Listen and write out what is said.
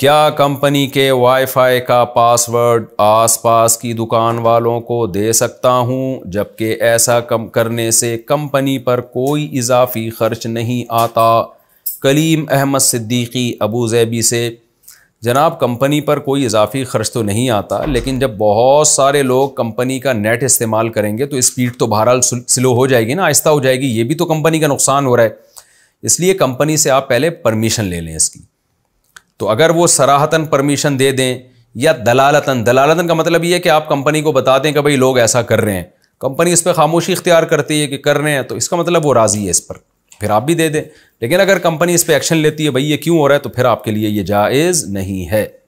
क्या कंपनी के वाईफाई का पासवर्ड आसपास की दुकान वालों को दे सकता हूं, जबकि ऐसा कम करने से कंपनी पर कोई इजाफी खर्च नहीं आता। कलीम अहमद सिद्दीकी अबू ज़ैबी से। जनाब, कंपनी पर कोई इजाफी खर्च तो नहीं आता, लेकिन जब बहुत सारे लोग कंपनी का नेट इस्तेमाल करेंगे तो स्पीड तो बहरहाल स्लो हो जाएगी ना, आहिस्ता हो जाएगी। ये भी तो कंपनी का नुकसान हो रहा है। इसलिए कंपनी से आप पहले परमिशन ले लें इसकी। तो अगर वो सराहतन परमिशन दे दें या दलालतन का मतलब ये है कि आप कंपनी को बता दें कि भाई लोग ऐसा कर रहे हैं, कंपनी इस पर खामोशी इख्तियार करती है कि कर रहे हैं, तो इसका मतलब वो राज़ी है इस पर, फिर आप भी दे दें। लेकिन अगर कंपनी इस पर एक्शन लेती है भाई ये क्यों हो रहा है, तो फिर आपके लिए ये जायज़ नहीं है।